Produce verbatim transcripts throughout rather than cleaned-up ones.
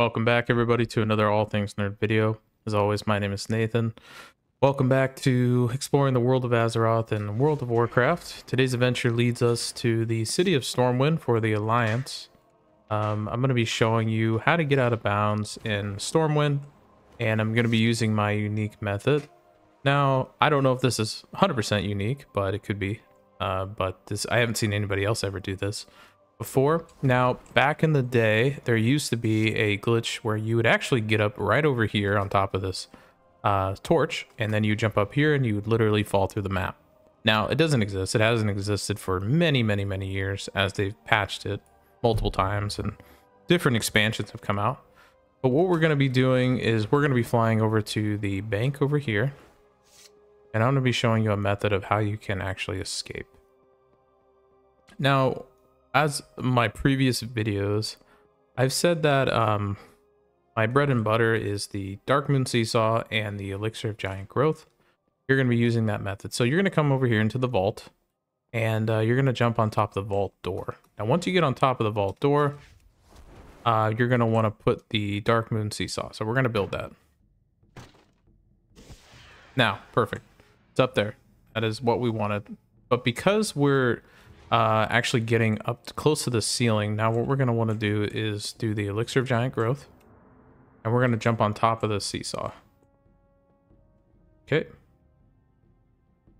Welcome back, everybody, to another All Things Nerd video. As always, my name is Nathan. Welcome back to exploring the world of Azeroth and World of Warcraft. Today's adventure leads us to the city of Stormwind for the Alliance. Um, I'm going to be showing you how to get out of bounds in Stormwind, and I'm going to be using my unique method. Now, I don't know if this is one hundred percent unique, but it could be. Uh, but this, I haven't seen anybody else ever do this before. Now, back in the day, there used to be a glitch where you would actually get up right over here on top of this uh, torch, and then you jump up here and you would literally fall through the map. Now, it doesn't exist. It hasn't existed for many, many, many years, as they've patched it multiple times and different expansions have come out. But what we're going to be doing is we're going to be flying over to the bank over here, and I'm going to be showing you a method of how you can actually escape. Now, as my previous videos, I've said that um, my bread and butter is the Darkmoon Seesaw and the Elixir of Giant Growth. You're going to be using that method. So you're going to come over here into the vault, and uh, you're going to jump on top of the vault door. Now, once you get on top of the vault door, uh, you're going to want to put the Darkmoon Seesaw. So we're going to build that. Now, perfect. It's up there. That is what we wanted. But because we're Uh, actually getting up to close to the ceiling, now what we're going to want to do is do the Elixir of Giant Growth, and we're going to jump on top of the seesaw. Okay.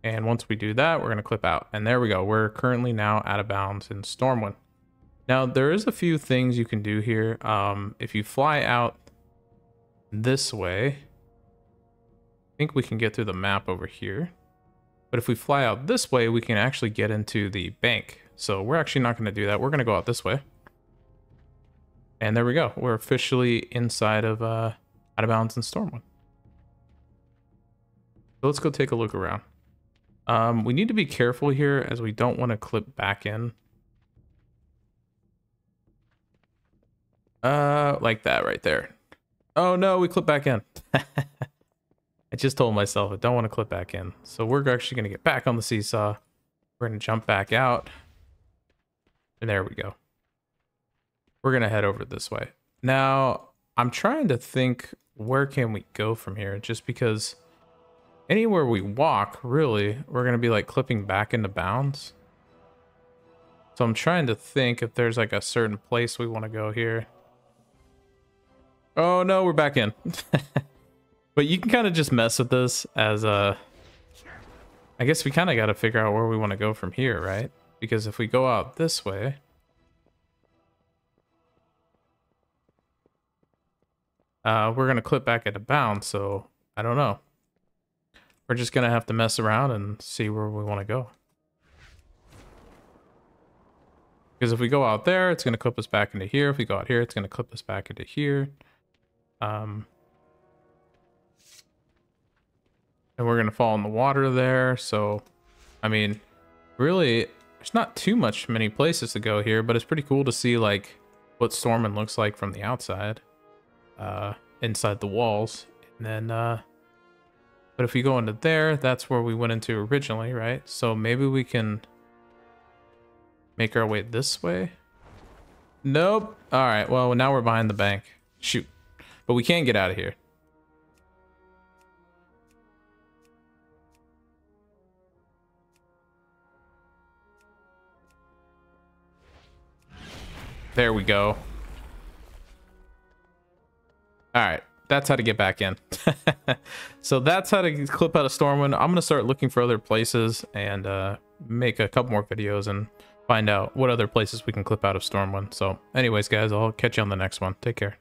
And once we do that, we're going to clip out. And there we go. We're currently now out of bounds in Stormwind. Now, there is a few things you can do here. Um, if you fly out this way, I think we can get through the map over here. But if we fly out this way, we can actually get into the bank. So we're actually not going to do that. We're going to go out this way. And there we go. We're officially inside of uh, out of bounds in Stormwind. So let's go take a look around. Um, we need to be careful here, as we don't want to clip back in. Uh, like that right there. Oh no, we clip back in. I just told myself I don't want to clip back in. So we're actually going to get back on the seesaw. We're going to jump back out. And there we go. We're going to head over this way. Now, I'm trying to think, where can we go from here? Just because anywhere we walk, really, we're going to be like clipping back into bounds. So I'm trying to think if there's like a certain place we want to go here. Oh no, we're back in. But you can kind of just mess with this as a... I guess we kind of got to figure out where we want to go from here, right? Because if we go out this way... Uh, we're going to clip back at a bound, so I don't know. We're just going to have to mess around and see where we want to go. Because if we go out there, it's going to clip us back into here. If we go out here, it's going to clip us back into here. Um... And we're going to fall in the water there. So, I mean, really, there's not too much many places to go here, but it's pretty cool to see, like, what Stormwind looks like from the outside, uh, inside the walls. And then, uh, but if we go into there, that's where we went into originally, right? So maybe we can make our way this way. Nope. All right. Well, now we're behind the bank. Shoot. But we can't get out of here. There we go. All right, that's how to get back in. So that's how to clip out of Stormwind. I'm gonna start looking for other places and uh, make a couple more videos and find out what other places we can clip out of Stormwind. So anyways, guys, I'll catch you on the next one. Take care.